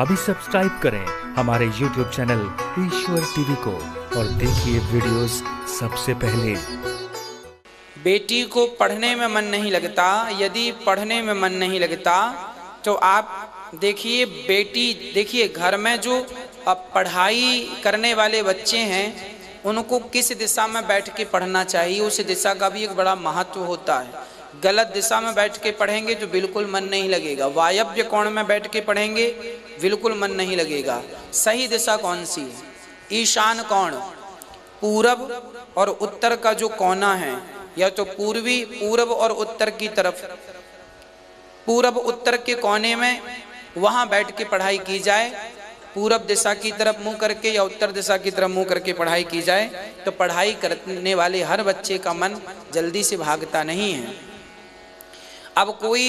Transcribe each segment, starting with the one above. अभी सब्सक्राइब करें हमारे YouTube चैनल ईश्वर टीवी को और देखिए वीडियोस सबसे पहले। बेटी को पढ़ने में मन नहीं लगता, यदि पढ़ने में मन नहीं लगता तो आप देखिए घर में जो अब पढ़ाई करने वाले बच्चे हैं उनको किस दिशा में बैठ के पढ़ना चाहिए, उस दिशा का भी एक बड़ा महत्व होता है। गलत दिशा में बैठ के पढ़ेंगे तो बिल्कुल मन नहीं लगेगा, वायव्य कोण में बैठ के पढ़ेंगे बिल्कुल मन नहीं लगेगा। सही दिशा कौन सी है? ईशान कोण, पूरब और उत्तर का जो कोना है, या तो पूर्वी पूरब और उत्तर की तरफ, पूरब उत्तर के कोने में वहाँ बैठ के पढ़ाई की जाए। पूरब दिशा की तरफ मुंह करके या उत्तर दिशा की तरफ मुंह करके पढ़ाई की जाए तो पढ़ाई करने वाले हर बच्चे का मन जल्दी से भागता नहीं है। अब कोई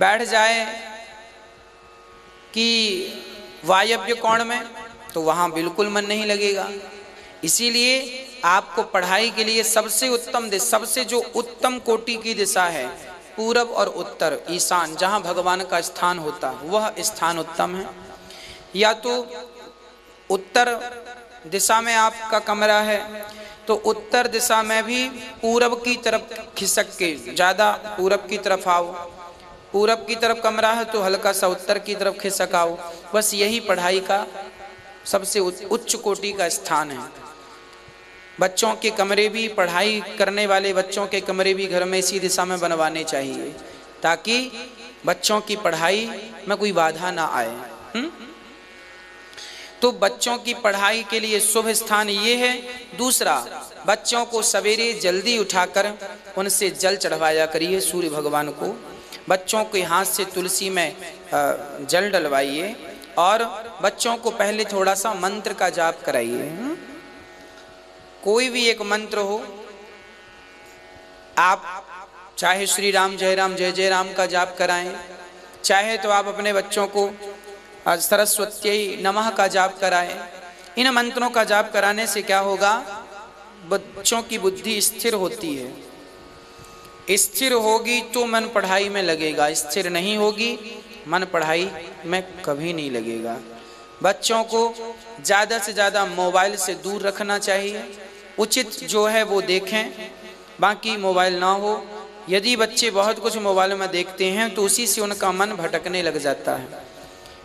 बैठ जाए कि वायव्य कोण में तो वहाँ बिल्कुल मन नहीं लगेगा। इसीलिए आपको पढ़ाई के लिए सबसे उत्तम दिशा, सबसे जो उत्तम कोटि की दिशा है पूरब और उत्तर, ईशान, जहाँ भगवान का स्थान होता है वह स्थान उत्तम है। या तो उत्तर दिशा में आपका कमरा है तो उत्तर दिशा में भी पूरब की तरफ खिसक के, ज़्यादा पूरब की तरफ आओ, पूरब की तरफ कमरा है तो हल्का सा उत्तर की तरफ खिसक आओ। बस यही पढ़ाई का सबसे उच्च कोटि का स्थान है। बच्चों के कमरे भी, पढ़ाई करने वाले बच्चों के कमरे भी घर में इसी दिशा में बनवाने चाहिए ताकि बच्चों की पढ़ाई में कोई बाधा ना आए। तो बच्चों की पढ़ाई के लिए शुभ स्थान ये है। दूसरा, बच्चों को सवेरे जल्दी उठाकर उनसे जल चढ़वाया करिए सूर्य भगवान को। बच्चों के हाथ से तुलसी में जल डलवाइए और बच्चों को पहले थोड़ा सा मंत्र का जाप कराइए। कोई भी एक मंत्र हो, आप चाहे श्री राम जय राम का जाप कराएं, चाहे तो आप अपने बच्चों को आज सरस्वती नमः का जाप कराएं। इन मंत्रों का जाप कराने से क्या होगा? बच्चों की बुद्धि स्थिर होती है, स्थिर होगी तो मन पढ़ाई में लगेगा, स्थिर नहीं होगी मन पढ़ाई में कभी नहीं लगेगा। बच्चों को ज़्यादा से ज़्यादा मोबाइल से दूर रखना चाहिए, उचित जो है वो देखें, बाकी मोबाइल ना हो। यदि बच्चे बहुत कुछ मोबाइल में देखते हैं तो उसी से उनका मन भटकने लग जाता है,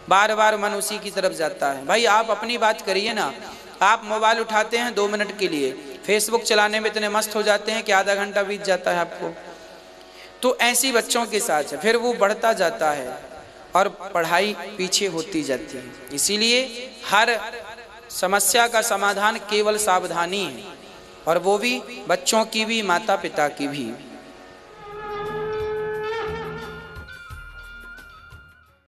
बार बार मन उसी की तरफ जाता है। भाई आप अपनी बात करिए ना, आप मोबाइल उठाते हैं 2 मिनट के लिए, फेसबुक चलाने में इतने मस्त हो जाते हैं कि आधा घंटा बीत जाता है आपको। तो ऐसी बच्चों के साथ है, फिर वो बढ़ता जाता है और पढ़ाई पीछे होती जाती है। इसीलिए हर समस्या का समाधान केवल सावधानी है, और वो भी बच्चों की भी, माता पिता की भी।